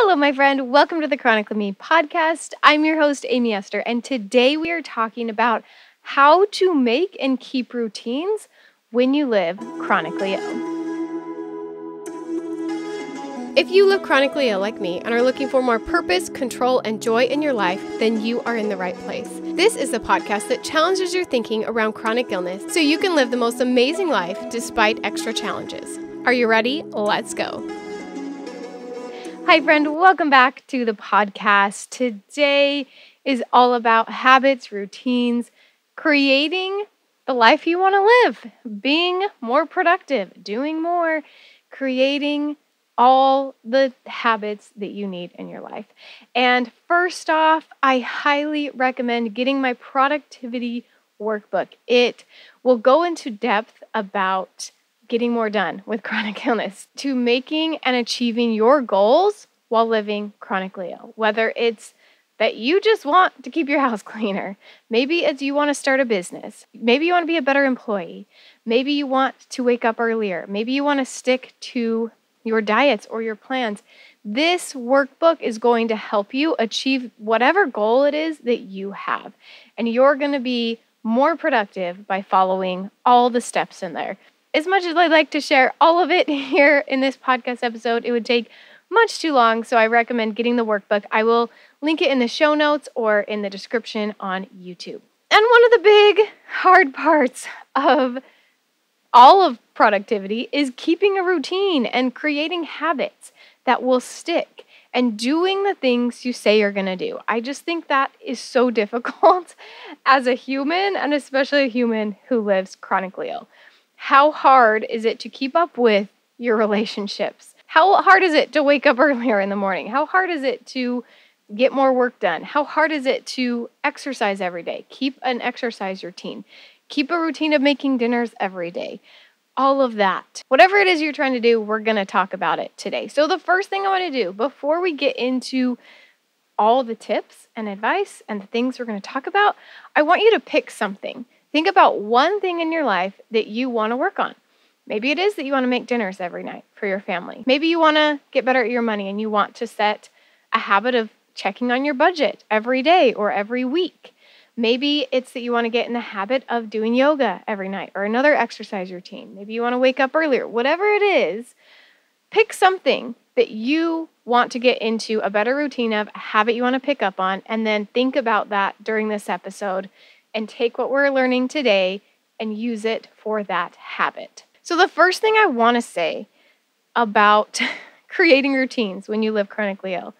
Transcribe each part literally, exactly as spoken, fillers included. Hello, my friend. Welcome to the Chronically Me podcast. I'm your host, Aimee Esther, and today we are talking about how to make and keep routines when you live chronically ill. If you live chronically ill like me and are looking for more purpose, control, and joy in your life, then you are in the right place. This is the podcast that challenges your thinking around chronic illness so you can live the most amazing life despite extra challenges. Are you ready? Let's go. Hi, friend. Welcome back to the podcast. Today is all about habits, routines, creating the life you want to live, being more productive, doing more, creating all the habits that you need in your life. And first off, I highly recommend getting my productivity workbook. It will go into depth about getting more done with chronic illness, to making and achieving your goals while living chronically ill. Whether it's that you just want to keep your house cleaner, maybe it's you want to start a business, maybe you want to be a better employee, maybe you want to wake up earlier, maybe you want to stick to your diets or your plans. This workbook is going to help you achieve whatever goal it is that you have. And you're going to be more productive by following all the steps in there. As much as I'd like to share all of it here in this podcast episode, it would take much too long, so I recommend getting the workbook. I will link it in the show notes or in the description on YouTube. And one of the big hard parts of all of productivity is keeping a routine and creating habits that will stick and doing the things you say you're going to do. I just think that is so difficult as a human, and especially a human who lives chronically ill. How hard is it to keep up with your relationships? How hard is it to wake up earlier in the morning? How hard is it to get more work done? How hard is it to exercise every day? Keep an exercise routine. Keep a routine of making dinners every day. All of that. Whatever it is you're trying to do, we're going to talk about it today. So the first thing I want to do before we get into all the tips and advice and the things we're going to talk about, I want you to pick something. Think about one thing in your life that you want to work on. Maybe it is that you want to make dinners every night for your family. Maybe you want to get better at your money and you want to set a habit of checking on your budget every day or every week. Maybe it's that you want to get in the habit of doing yoga every night or another exercise routine. Maybe you want to wake up earlier. Whatever it is, pick something that you want to get into, a better routine of, a habit you want to pick up on, and then think about that during this episode and take what we're learning today and use it for that habit. So the first thing I want to say about creating routines when you live chronically ill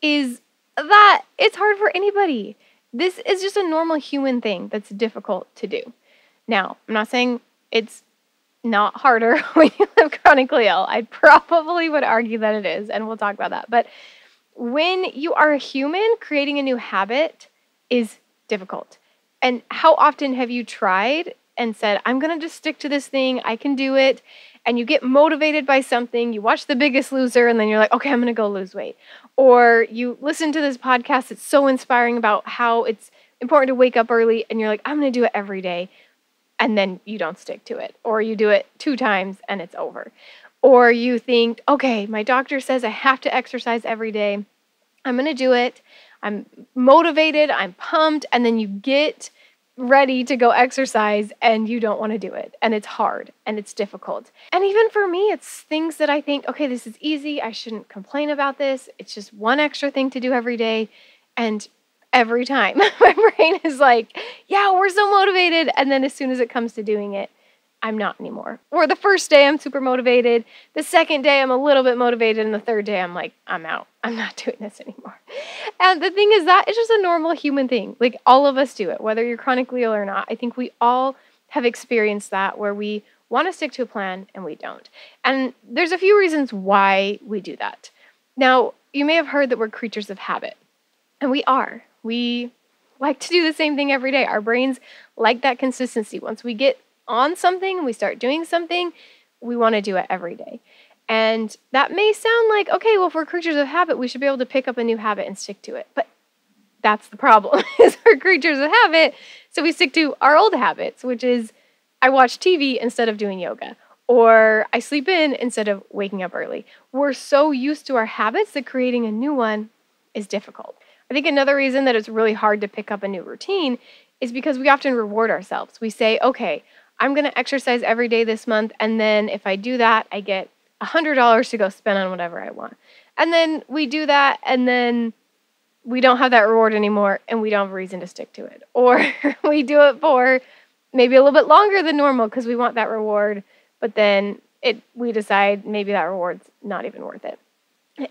is that it's hard for anybody. This is just a normal human thing that's difficult to do. Now, I'm not saying it's not harder when you live chronically ill. I probably would argue that it is, and we'll talk about that. But when you are a human, creating a new habit is difficult. And how often have you tried and said, I'm going to just stick to this thing, I can do it, and you get motivated by something, you watch The Biggest Loser, and then you're like, okay, I'm going to go lose weight. Or you listen to this podcast, it's so inspiring about how it's important to wake up early, and you're like, I'm going to do it every day, and then you don't stick to it. Or you do it two times, and it's over. Or you think, okay, my doctor says I have to exercise every day, I'm going to do it, I'm motivated, I'm pumped, and then you get ready to go exercise and you don't want to do it. And it's hard and it's difficult. And even for me, it's things that I think, okay, this is easy. I shouldn't complain about this. It's just one extra thing to do every day. And every time my brain is like, yeah, we're so motivated. And then as soon as it comes to doing it, I'm not anymore. Or the first day I'm super motivated, the second day I'm a little bit motivated, and the third day I'm like, I'm out. I'm not doing this anymore. And the thing is that it's just a normal human thing. Like all of us do it, whether you're chronically ill or not. I think we all have experienced that where we want to stick to a plan and we don't. And there's a few reasons why we do that. Now, you may have heard that we're creatures of habit, and we are. We like to do the same thing every day. Our brains like that consistency. Once we get on something and we start doing something, we want to do it every day. And that may sound like, okay, well, if we're creatures of habit, we should be able to pick up a new habit and stick to it. But that's the problem, is we're creatures of habit, so we stick to our old habits, which is I watch T V instead of doing yoga, Or I sleep in instead of waking up early. We're so used to our habits that creating a new one is difficult. I think another reason that it's really hard to pick up a new routine is because we often reward ourselves. We say, okay, I'm going to exercise every day this month, and then if I do that, I get one hundred dollars to go spend on whatever I want. And then we do that, and then we don't have that reward anymore, and we don't have a reason to stick to it. Or we do it for maybe a little bit longer than normal because we want that reward, but then it we decide maybe that reward's not even worth it.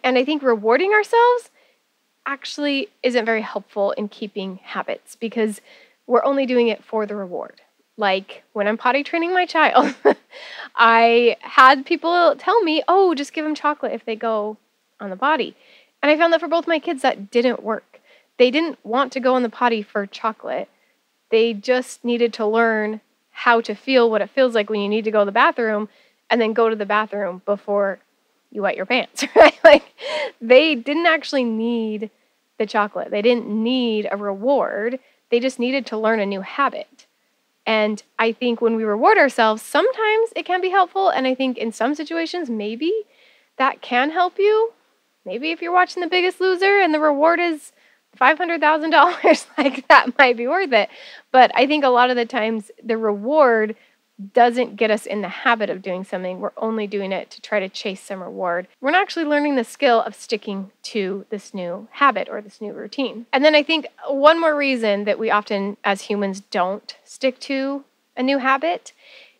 And I think rewarding ourselves actually isn't very helpful in keeping habits because we're only doing it for the reward. Like when I'm potty training my child, I had people tell me, oh, just give them chocolate if they go on the potty. And I found that for both my kids, that didn't work. They didn't want to go on the potty for chocolate. They just needed to learn how to feel what it feels like when you need to go to the bathroom and then go to the bathroom before you wet your pants, right? Like they didn't actually need the chocolate. They didn't need a reward. They just needed to learn a new habit. And I think when we reward ourselves, sometimes it can be helpful. And I think in some situations, maybe that can help you. Maybe if you're watching The Biggest Loser and the reward is five hundred thousand dollars, like that might be worth it. But I think a lot of the times the reward doesn't get us in the habit of doing something. We're only doing it to try to chase some reward. We're not actually learning the skill of sticking to this new habit or this new routine. And then I think one more reason that we often as humans don't stick to a new habit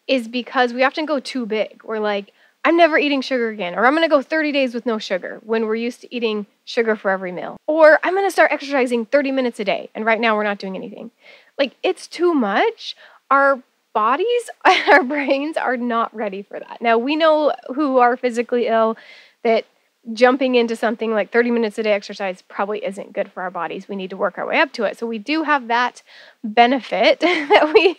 is because we often go too big. We're like, I'm never eating sugar again, or I'm gonna go thirty days with no sugar when we're used to eating sugar for every meal, or I'm gonna start exercising thirty minutes a day, and right now we're not doing anything. Like, it's too much. Our bodies, our brains are not ready for that. Now, we know who are physically ill that jumping into something like thirty minutes a day exercise probably isn't good for our bodies. We need to work our way up to it. So we do have that benefit that we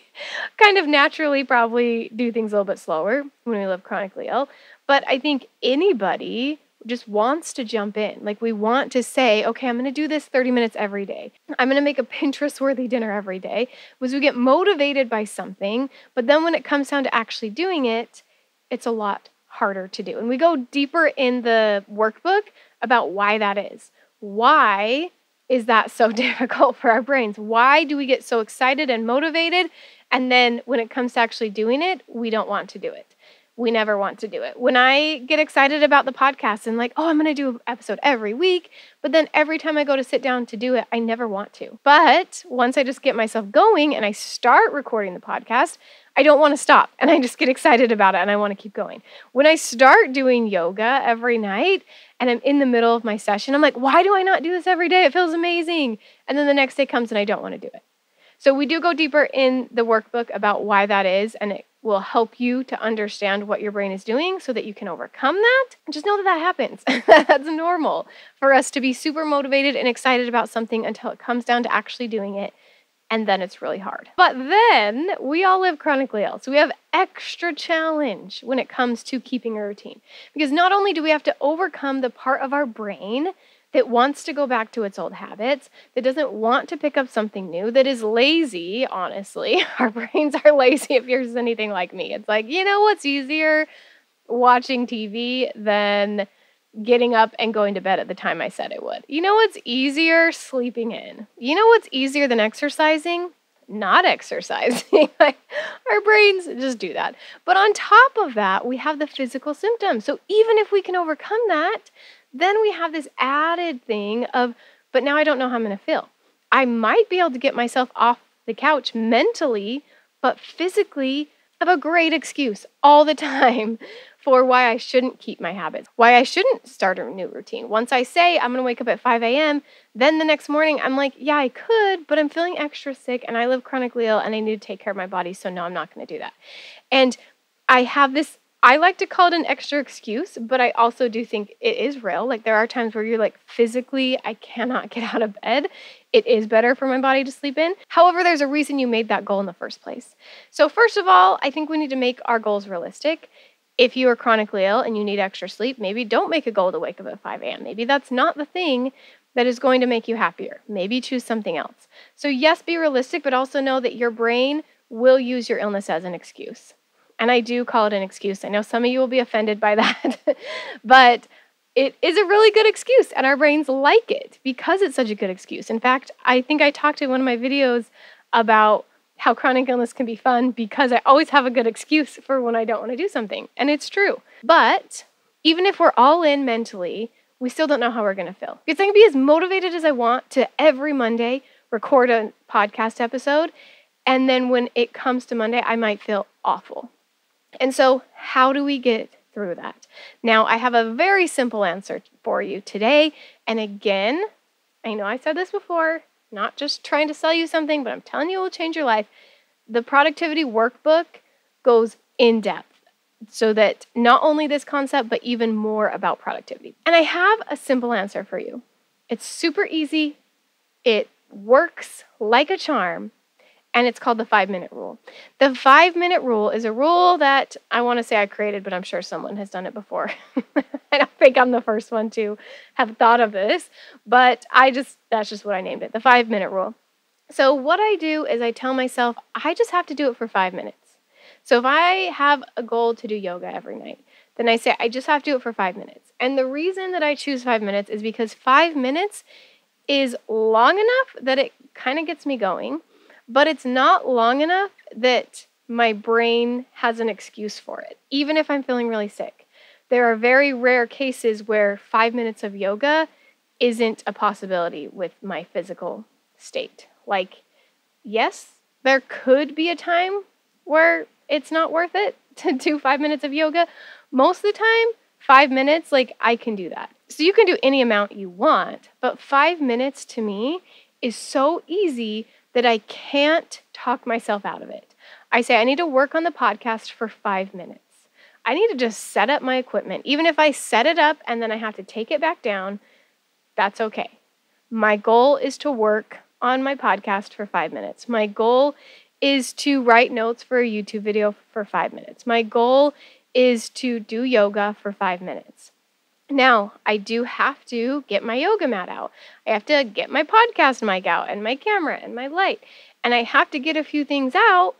kind of naturally probably do things a little bit slower when we live chronically ill. But I think anybody just wants to jump in. Like we want to say, okay, I'm going to do this thirty minutes every day. I'm going to make a Pinterest-worthy dinner every day. Because we get motivated by something, but then when it comes down to actually doing it, it's a lot harder to do. And we go deeper in the workbook about why that is. Why is that so difficult for our brains? Why do we get so excited and motivated? And then when it comes to actually doing it, we don't want to do it. We never want to do it. When I get excited about the podcast and like, oh, I'm going to do an episode every week. But then every time I go to sit down to do it, I never want to. But once I just get myself going and I start recording the podcast, I don't want to stop and I just get excited about it and I want to keep going. When I start doing yoga every night and I'm in the middle of my session, I'm like, why do I not do this every day? It feels amazing. And then the next day comes and I don't want to do it. So we do go deeper in the workbook about why that is, and it will help you to understand what your brain is doing so that you can overcome that. And just know that that happens. That's normal for us to be super motivated and excited about something until it comes down to actually doing it. And then it's really hard. But then we all live chronically ill. So we have extra challenge when it comes to keeping a routine. Because not only do we have to overcome the part of our brain that wants to go back to its old habits, that doesn't want to pick up something new, that is lazy, honestly. Our brains are lazy if you're just anything like me. It's like, you know what's easier? Watching T V than getting up and going to bed at the time I said it would. You know what's easier? Sleeping in. You know what's easier than exercising? Not exercising. Like, our brains just do that. But on top of that, we have the physical symptoms. So even if we can overcome that, then we have this added thing of, but now I don't know how I'm going to feel. I might be able to get myself off the couch mentally, but physically I have a great excuse all the time for why I shouldn't keep my habits, why I shouldn't start a new routine. Once I say I'm going to wake up at five a m, then the next morning I'm like, yeah, I could, but I'm feeling extra sick and I live chronically ill and I need to take care of my body, so no, I'm not going to do that. And I have this, I like to call it an extra excuse, but I also do think it is real. Like there are times where you're like, physically, I cannot get out of bed. It is better for my body to sleep in. However, there's a reason you made that goal in the first place. So first of all, I think we need to make our goals realistic. If you are chronically ill and you need extra sleep, maybe don't make a goal to wake up at five a m Maybe that's not the thing that is going to make you happier. Maybe choose something else. So yes, be realistic, but also know that your brain will use your illness as an excuse. and I do call it an excuse. I know some of you will be offended by that, but it is a really good excuse, and our brains like it because it's such a good excuse. In fact, I think I talked in one of my videos about how chronic illness can be fun because I always have a good excuse for when I don't want to do something, and it's true. But even if we're all in mentally, we still don't know how we're going to feel. Because I can be as motivated as I want to every Monday record a podcast episode, and then when it comes to Monday, I might feel awful. And so how do we get through that? Now, I have a very simple answer for you today. And again, I know I said this before, not just trying to sell you something, but I'm telling you it will change your life. The productivity workbook goes in depth so that not only this concept, but even more about productivity. And I have a simple answer for you. It's super easy. It works like a charm. And it's called the five-minute rule. The five-minute rule is a rule that I want to say I created, but I'm sure someone has done it before. I don't think I'm the first one to have thought of this, but I just, that's just what I named it, the five-minute rule. So what I do is I tell myself, I just have to do it for five minutes. So if I have a goal to do yoga every night, then I say, I just have to do it for five minutes. And the reason that I choose five minutes is because five minutes is long enough that it kind of gets me going, but it's not long enough that my brain has an excuse for it, even if I'm feeling really sick. There are very rare cases where five minutes of yoga isn't a possibility with my physical state. Like, yes, there could be a time where it's not worth it to do five minutes of yoga. Most of the time, five minutes, like, I can do that. So you can do any amount you want, but five minutes to me is so easy that I can't talk myself out of it. I say, I need to work on the podcast for five minutes. I need to just set up my equipment. Even if I set it up and then I have to take it back down, that's okay. My goal is to work on my podcast for five minutes. My goal is to write notes for a YouTube video for five minutes. My goal is to do yoga for five minutes. Now, I do have to get my yoga mat out. I have to get my podcast mic out and my camera and my light. And I have to get a few things out.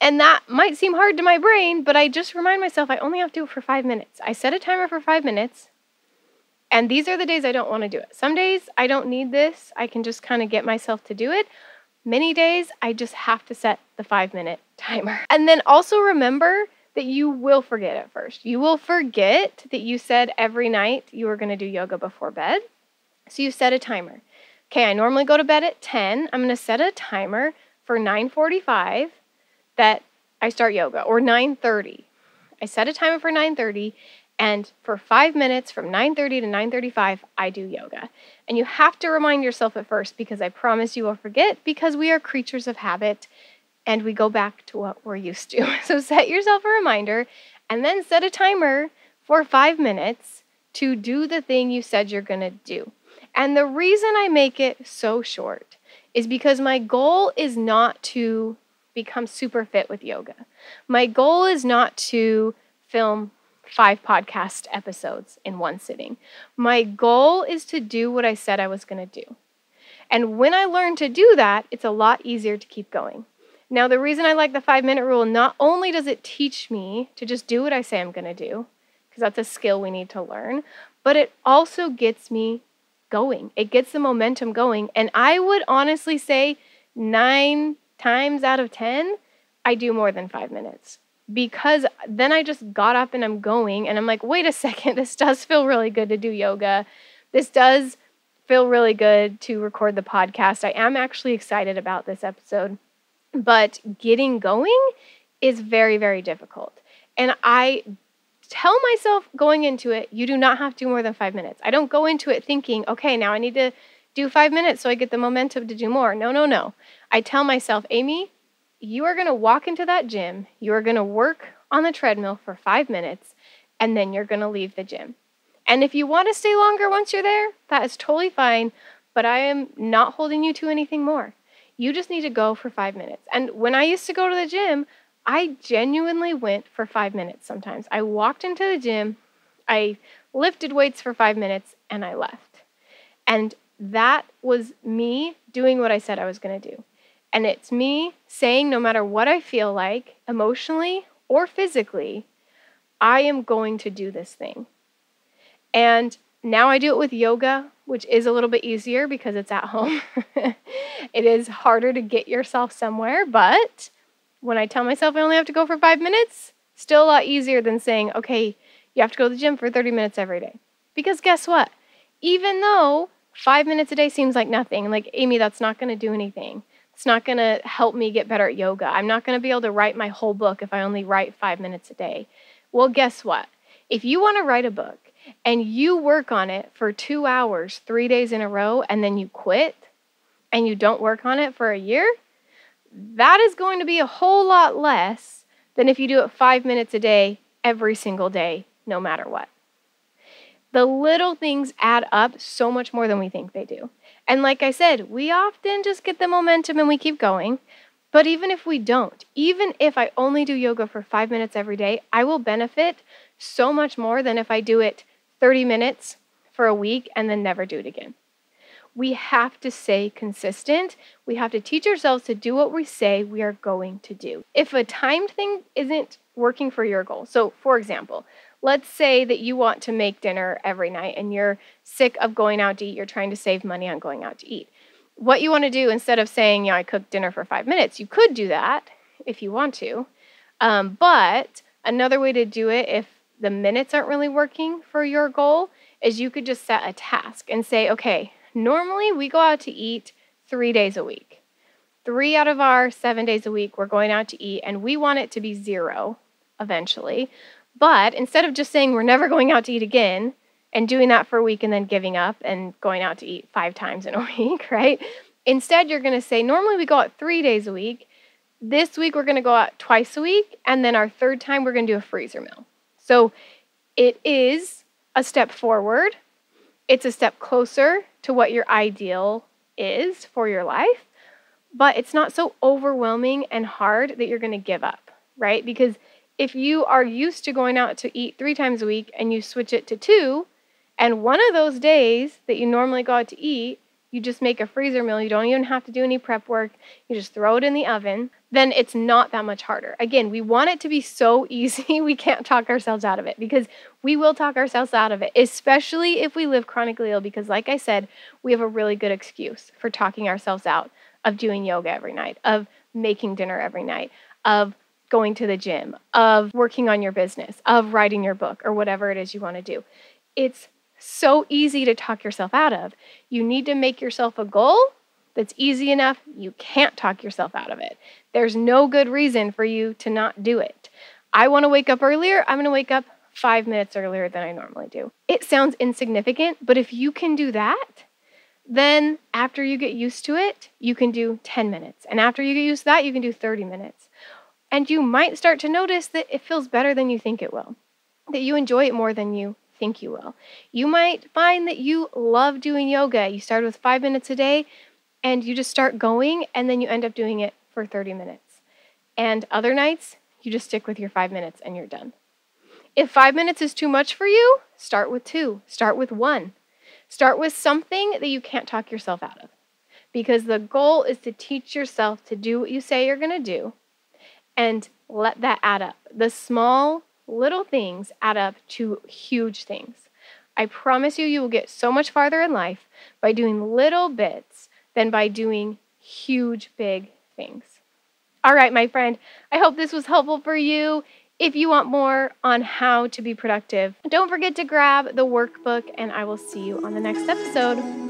And that might seem hard to my brain, but I just remind myself I only have to do it for five minutes. I set a timer for five minutes. And these are the days I don't want to do it. Some days I don't need this. I can just kind of get myself to do it. Many days I just have to set the five-minute timer. And then also remember that you will forget at first. You will forget that you said every night you were gonna do yoga before bed. So you set a timer. Okay, I normally go to bed at ten. I'm gonna set a timer for nine forty-five that I start yoga, or nine thirty. I set a timer for nine thirty, and for five minutes from nine thirty to nine thirty-five, I do yoga. And you have to remind yourself at first, because I promise you will forget, because we are creatures of habit. And we go back to what we're used to. So set yourself a reminder and then set a timer for five minutes to do the thing you said you're gonna do. And the reason I make it so short is because my goal is not to become super fit with yoga. My goal is not to film five podcast episodes in one sitting. My goal is to do what I said I was gonna do. And when I learn to do that, it's a lot easier to keep going. Now, the reason I like the five-minute rule, not only does it teach me to just do what I say I'm going to do, because that's a skill we need to learn, but it also gets me going. It gets the momentum going. And I would honestly say nine times out of ten, I do more than five minutes. Because then I just got up and I'm going, and I'm like, wait a second, this does feel really good to do yoga. This does feel really good to record the podcast. I am actually excited about this episode. But getting going is very, very difficult. And I tell myself going into it, you do not have to do more than five minutes. I don't go into it thinking, okay, now I need to do five minutes so I get the momentum to do more. No, no, no. I tell myself, Aimee, you are going to walk into that gym. You are going to work on the treadmill for five minutes, and then you're going to leave the gym. And if you want to stay longer once you're there, that is totally fine. But I am not holding you to anything more. You just need to go for five minutes. And when I used to go to the gym, I genuinely went for five minutes sometimes. I walked into the gym, I lifted weights for five minutes, and I left. And that was me doing what I said I was going to do. And it's me saying, no matter what I feel like emotionally or physically, I am going to do this thing. And now I do it with yoga, which is a little bit easier because it's at home. It is harder to get yourself somewhere, but when I tell myself I only have to go for five minutes, still a lot easier than saying, okay, you have to go to the gym for thirty minutes every day. Because guess what? Even though five minutes a day seems like nothing, like, Aimee, that's not going to do anything. It's not going to help me get better at yoga. I'm not going to be able to write my whole book if I only write five minutes a day. Well, guess what? If you want to write a book and you work on it for two hours, three days in a row, and then you quit and you don't work on it for a year, that is going to be a whole lot less than if you do it five minutes a day, every single day, no matter what. The little things add up so much more than we think they do. And like I said, we often just get the momentum and we keep going. But even if we don't, even if I only do yoga for five minutes every day, I will benefit so much more than if I do it thirty minutes for a week and then never do it again. We have to stay consistent. We have to teach ourselves to do what we say we are going to do. If a timed thing isn't working for your goal, so for example, let's say that you want to make dinner every night and you're sick of going out to eat. You're trying to save money on going out to eat. What you want to do instead of saying, you know, I cooked dinner for five minutes, you could do that if you want to. Um, but another way to do it, if the minutes aren't really working for your goal, is you could just set a task and say, okay, normally we go out to eat three days a week. Three out of our seven days a week, we're going out to eat and we want it to be zero eventually. But instead of just saying we're never going out to eat again and doing that for a week and then giving up and going out to eat five times in a week, right? Instead, you're going to say, normally we go out three days a week. This week, we're going to go out twice a week. And then our third time, we're going to do a freezer meal. So it is a step forward. It's a step closer to what your ideal is for your life. But it's not so overwhelming and hard that you're going to give up, right? Because if you are used to going out to eat three times a week and you switch it to two, and one of those days that you normally go out to eat, you just make a freezer meal, you don't even have to do any prep work, you just throw it in the oven, then it's not that much harder. Again, we want it to be so easy, we can't talk ourselves out of it, because we will talk ourselves out of it, especially if we live chronically ill, because like I said, we have a really good excuse for talking ourselves out of doing yoga every night, of making dinner every night, of going to the gym, of working on your business, of writing your book, or whatever it is you want to do. It's so easy to talk yourself out of. You need to make yourself a goal that's easy enough. You can't talk yourself out of it. There's no good reason for you to not do it. I want to wake up earlier. I'm going to wake up five minutes earlier than I normally do. It sounds insignificant, but if you can do that, then after you get used to it, you can do ten minutes. And after you get used to that, you can do thirty minutes. And you might start to notice that it feels better than you think it will, that you enjoy it more than you think you will. You might find that you love doing yoga. You start with five minutes a day and you just start going and then you end up doing it for thirty minutes. And other nights, you just stick with your five minutes and you're done. If five minutes is too much for you, start with two, start with one. Start with something that you can't talk yourself out of, because the goal is to teach yourself to do what you say you're going to do. And let that add up. The small little things add up to huge things. I promise you, you will get so much farther in life by doing little bits than by doing huge, big things. All right, my friend, I hope this was helpful for you. If you want more on how to be productive, don't forget to grab the workbook, and I will see you on the next episode.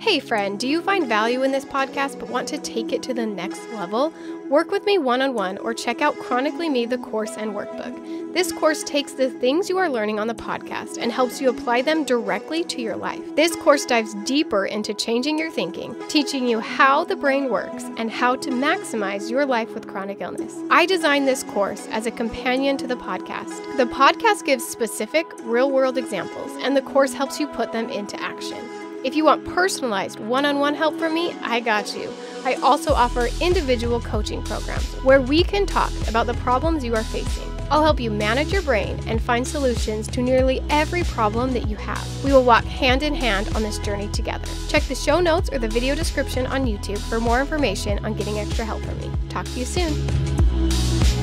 Hey friend, do you find value in this podcast but want to take it to the next level? Work with me one-on-one or check out Chronically Me, the course and workbook. This course takes the things you are learning on the podcast and helps you apply them directly to your life. This course dives deeper into changing your thinking, teaching you how the brain works and how to maximize your life with chronic illness. I designed this course as a companion to the podcast. The podcast gives specific real-world examples and the course helps you put them into action. If you want personalized one-on-one help from me, I got you. I also offer individual coaching programs where we can talk about the problems you are facing. I'll help you manage your brain and find solutions to nearly every problem that you have. We will walk hand in hand on this journey together. Check the show notes or the video description on YouTube for more information on getting extra help from me. Talk to you soon.